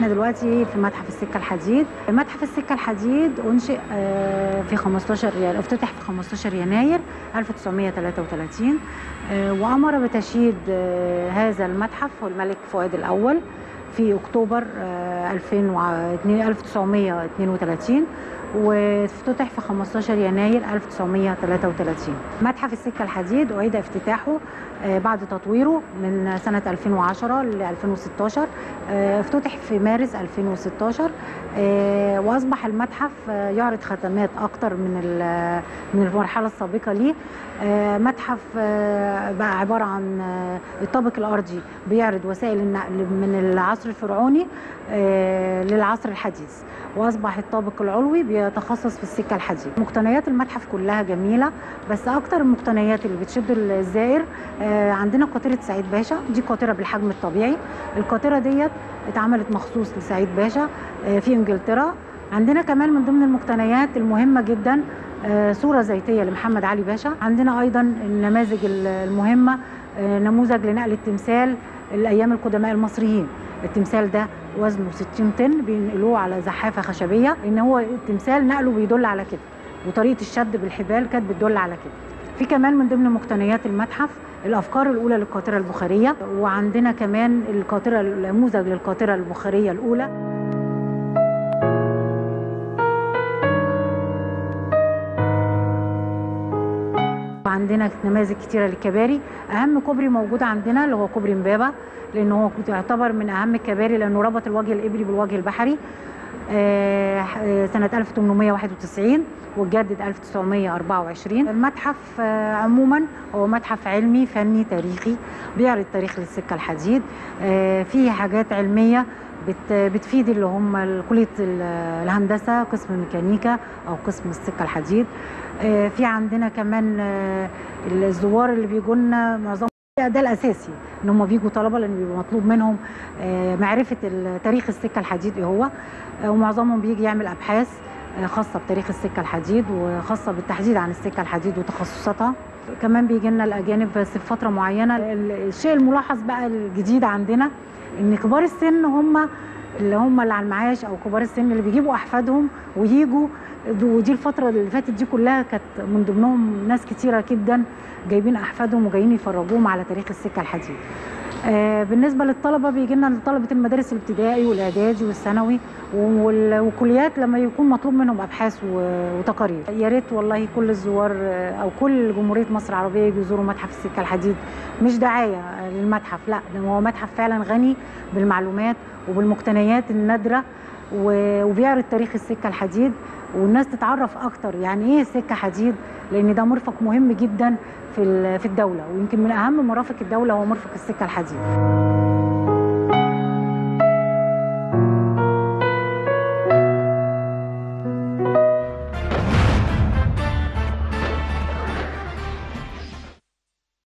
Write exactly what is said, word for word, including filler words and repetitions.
احنا دلوقتي في متحف السكه الحديد، متحف السكه الحديد انشئ في خمستاشر افتتح في خمستاشر يناير ألف وتسعمية تلاتة وتلاتين، وامر بتشييد هذا المتحف الملك فؤاد الاول في اكتوبر ألف وتسعمية اتنين وتلاتين، وافتتح في خمستاشر يناير ألف وتسعمية تلاتة وتلاتين. متحف السكة الحديد أعيد افتتاحه بعد تطويره من سنة ألفين وعشرة ل ألفين وستاشر، افتتح في مارس ألفين وستاشر، واصبح المتحف يعرض ختمات اكتر من من المرحلة السابقة ليه. متحف بقى عبارة عن الطابق الأرضي بيعرض وسائل النقل من العصر الفرعوني للعصر الحديث، واصبح الطابق العلوي بيتخصص في السكه الحديد. مقتنيات المتحف كلها جميله، بس اكتر المقتنيات اللي بتشد الزائر عندنا قاطره سعيد باشا، دي قاطره بالحجم الطبيعي، القاطره ديت اتعملت مخصوص لسعيد باشا في انجلترا. عندنا كمان من ضمن المقتنيات المهمه جدا صوره زيتيه لمحمد علي باشا. عندنا ايضا النماذج المهمه، نموذج لنقل التمثال الايام القدماء المصريين، التمثال ده وزنه ستين طن بينقلوه على زحافه خشبيه، ان هو التمثال نقله بيدل على كده، وطريقه الشد بالحبال كانت بتدل على كده. في كمان من ضمن مقتنيات المتحف الافكار الاولى للقاطره البخاريه، وعندنا كمان القاطره النموذج للقاطره البخاريه الاولى. عندنا نماذج كتيرة للكباري، أهم كوبري موجود عندنا اللي هو كوبري إمبابة، لأن هو يعتبر من أهم الكباري لأنه ربط الوجه الإبري بالوجه البحري سنة ألف وتمنمية واحد وتسعين واتجدد ألف وتسعمية أربعة وعشرين. المتحف عموما هو متحف علمي فني تاريخي، بيعرض تاريخ للسكة الحديد، فيه حاجات علمية بتفيد اللي هم كلية الهندسة قسم الميكانيكا أو قسم السكة الحديد. في عندنا كمان الزوار اللي بيجوا لنا معظم ده الأساسي إن هم بيجوا طلبة، لأن بيبقى مطلوب منهم معرفة تاريخ السكة الحديد إيه هو، ومعظمهم بيجي يعمل أبحاث خاصة بتاريخ السكة الحديد وخاصة بالتحديد عن السكة الحديد وتخصصاتها. كمان بيجي لنا الأجانب بس بفترة معينة. الشيء الملاحظ بقى الجديد عندنا إن كبار السن هم اللي هم اللي على المعاش، أو كبار السن اللي بيجيبوا أحفادهم وييجوا، ودي الفترة اللي فاتت دي كلها كانت من ضمنهم ناس كتيرة جدا جايبين أحفادهم وجايين يفرجوهم على تاريخ السكة الحديد. آه بالنسبة للطلبة بيجي لنا طلبة المدارس الابتدائي والإعدادي والثانوي والكليات لما يكون مطلوب منهم أبحاث وتقارير. يا ريت والله كل الزوار أو كل جمهورية مصر العربية يجوا يزوروا متحف السكة الحديد، مش دعاية للمتحف، لا ده هو متحف فعلا غني بالمعلومات وبالمقتنيات النادرة، وبيعرض تاريخ السكة الحديد، والناس تتعرف اكتر يعني ايه سكه حديد، لان ده مرفق مهم جدا في في الدوله، ويمكن من اهم مرافق الدوله هو مرفق السكه الحديد.